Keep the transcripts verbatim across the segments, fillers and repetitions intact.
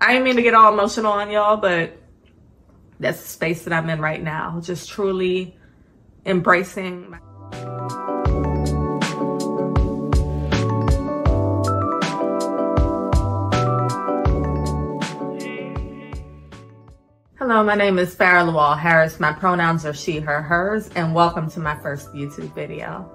I didn't mean to get all emotional on y'all, but that's the space that I'm in right now. Just truly embracing my Hello, my name is Farah Lawal Harris. My pronouns are she, her, hers, and welcome to my first YouTube video.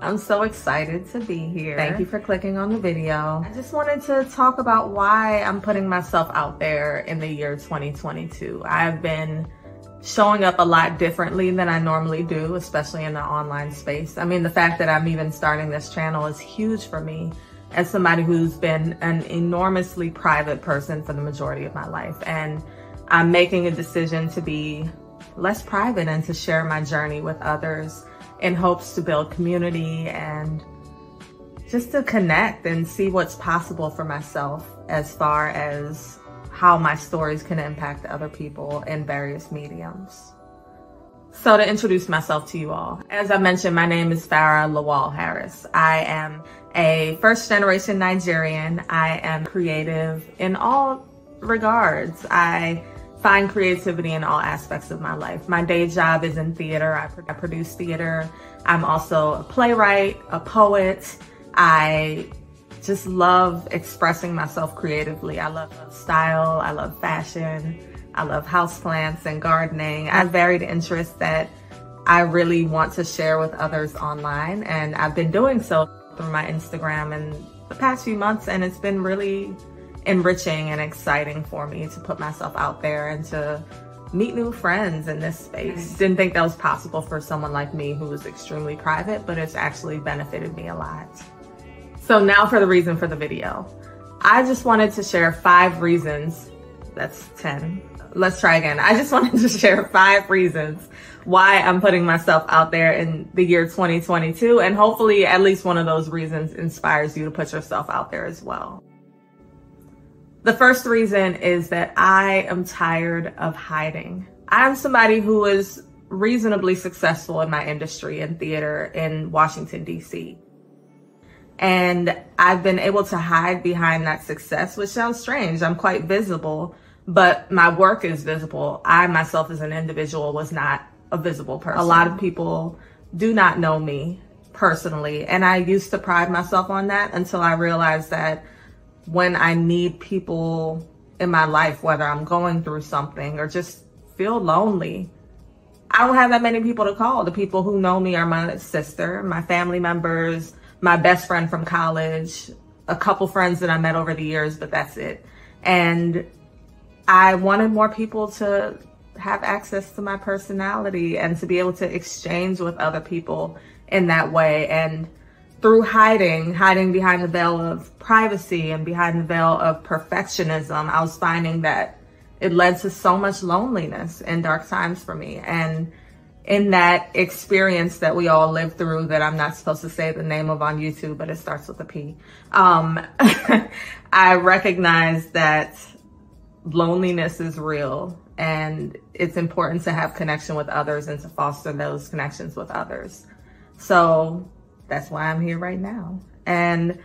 I'm so excited to be here. Thank you for clicking on the video. I just wanted to talk about why I'm putting myself out there in the year twenty twenty-two. I've been showing up a lot differently than I normally do, especially in the online space. I mean, the fact that I'm even starting this channel is huge for me as somebody who's been an enormously private person for the majority of my life. And I'm making a decision to be less private and to share my journey with others in hopes to build community and just to connect and see what's possible for myself as far as how my stories can impact other people in various mediums. So to introduce myself to you all, as I mentioned, my name is Farah Lawal Harris. I am a first generation Nigerian. I am creative in all regards. I find creativity in all aspects of my life. My day job is in theater. I, pr I produce theater. I'm also a playwright, a poet. I just love expressing myself creatively. I love style, I love fashion, I love houseplants and gardening. I have varied interests that I really want to share with others online, and I've been doing so through my Instagram in the past few months, and it's been really enriching and exciting for me to put myself out there and to meet new friends in this space. Didn't think that was possible for someone like me who was extremely private, but it's actually benefited me a lot. So now for the reason for the video. I just wanted to share five reasons, that's ten. Let's try again. I just wanted to share five reasons why I'm putting myself out there in the year twenty twenty-two, and hopefully at least one of those reasons inspires you to put yourself out there as well. The first reason is that I am tired of hiding. I'm somebody who is reasonably successful in my industry in theater in Washington, D C. And I've been able to hide behind that success, which sounds strange. I'm quite visible, but my work is visible. I myself as an individual was not a visible person. A lot of people do not know me personally. And I used to pride myself on that until I realized that when I need people in my life, whether I'm going through something or just feel lonely, I don't have that many people to call. The people who know me are my sister, my family members, my best friend from college, a couple friends that I met over the years, but that's it. And I wanted more people to have access to my personality and to be able to exchange with other people in that way. And through hiding, hiding behind the veil of privacy and behind the veil of perfectionism, I was finding that it led to so much loneliness and dark times for me. And in that experience that we all live through, that I'm not supposed to say the name of on YouTube, but it starts with a P, um, I recognized that loneliness is real and it's important to have connection with others and to foster those connections with others. So that's why I'm here right now. And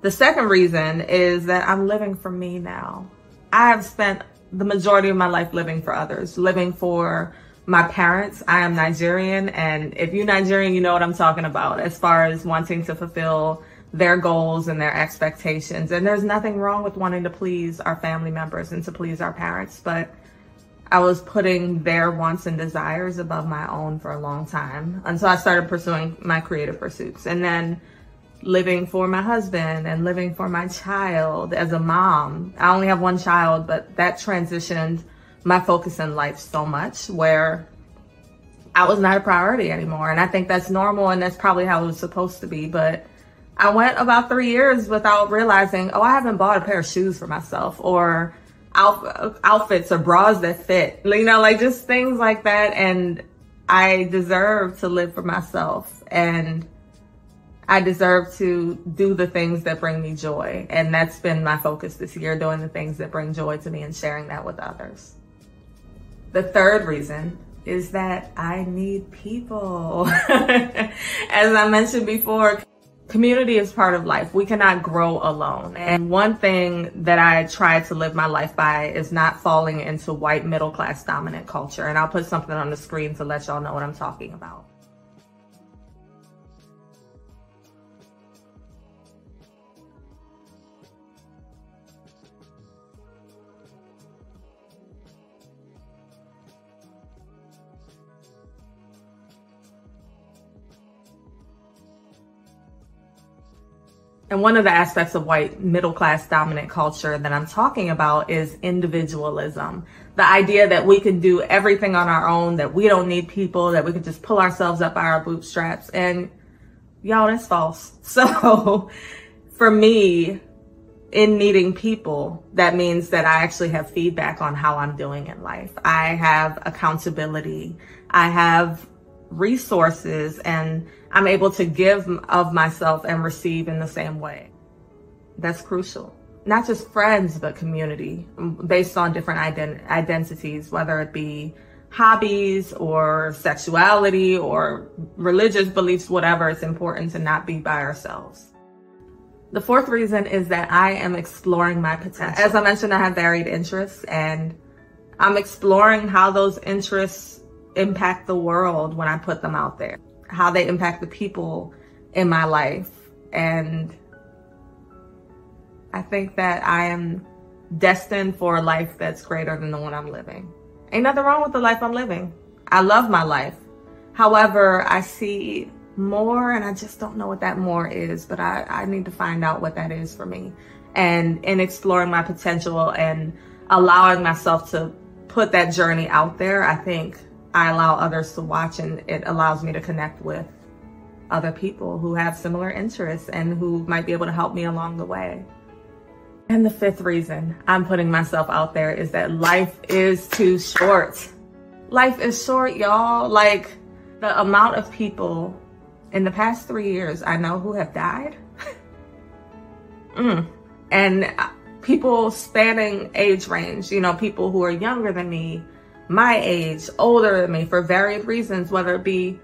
the second reason is that I'm living for me now. I have spent the majority of my life living for others, living for my parents. I am Nigerian, and if you're Nigerian, you know what I'm talking about as far as wanting to fulfill their goals and their expectations. And there's nothing wrong with wanting to please our family members and to please our parents, but I was putting their wants and desires above my own for a long time. And so I started pursuing my creative pursuits, and then living for my husband and living for my child as a mom. I only have one child, but that transitioned my focus in life so much where I was not a priority anymore. And I think that's normal, and that's probably how it was supposed to be. But I went about three years without realizing, oh, I haven't bought a pair of shoes for myself, or outfits or bras that fit, you know, like just things like that. And I deserve to live for myself, and I deserve to do the things that bring me joy. And that's been my focus this year, doing the things that bring joy to me and sharing that with others. The third reason is that I need people. As I mentioned before, Community is part of life. We cannot grow alone. And one thing that I try to live my life by is not falling into white middle class dominant culture. And I'll put something on the screen to let y'all know what I'm talking about. And one of the aspects of white middle-class dominant culture that I'm talking about is individualism. The idea that we can do everything on our own, that we don't need people, that we can just pull ourselves up by our bootstraps. And y'all, that's false. So for me, in meeting people, that means that I actually have feedback on how I'm doing in life. I have accountability. I have resources, and I'm able to give of myself and receive in the same way. That's crucial. Not just friends, but community based on different ident identities, whether it be hobbies or sexuality or religious beliefs, whatever. It's important to not be by ourselves. The fourth reason is that I am exploring my potential. As I mentioned, I have varied interests, and I'm exploring how those interests impact the world when I put them out there, how they impact the people in my life. And I think that I am destined for a life that's greater than the one I'm living. Ain't nothing wrong with the life I'm living. I love my life. However, I see more, and I just don't know what that more is, but I, I need to find out what that is for me. And in exploring my potential and allowing myself to put that journey out there, I think I allow others to watch, and it allows me to connect with other people who have similar interests and who might be able to help me along the way. And the fifth reason I'm putting myself out there is that life is too short. Life is short, y'all. Like, the amount of people in the past three years I know who have died. mm. And people spanning age range, you know, people who are younger than me, my age, older than me, for varied reasons, whether it be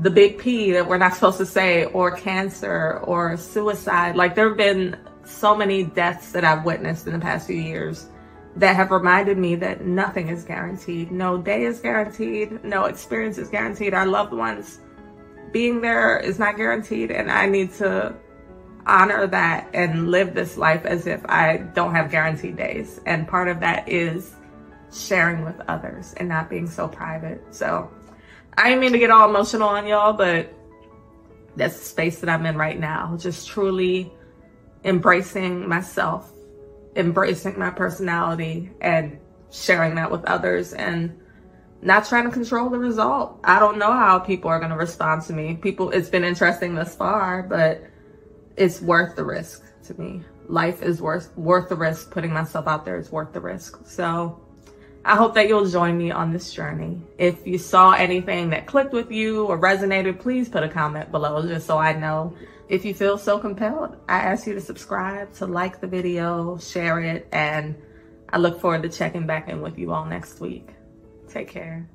the big P that we're not supposed to say, or cancer, or suicide. Like, there have been so many deaths that I've witnessed in the past few years that have reminded me that nothing is guaranteed. No day is guaranteed. No experience is guaranteed. Our loved ones being there is not guaranteed. And I need to honor that and live this life as if I don't have guaranteed days. And part of that is sharing with others and not being so private. So I didn't mean to get all emotional on y'all, but that's the space that I'm in right now. Just truly embracing myself, embracing my personality, and sharing that with others, and not trying to control the result. I don't know how people are going to respond to me. People, it's been interesting thus far, but it's worth the risk to me. Life is worth, worth the risk. Putting myself out there is worth the risk. So I hope that you'll join me on this journey. If you saw anything that clicked with you or resonated, please put a comment below just so I know. If you feel so compelled, I ask you to subscribe, to like the video, share it, and I look forward to checking back in with you all next week. Take care.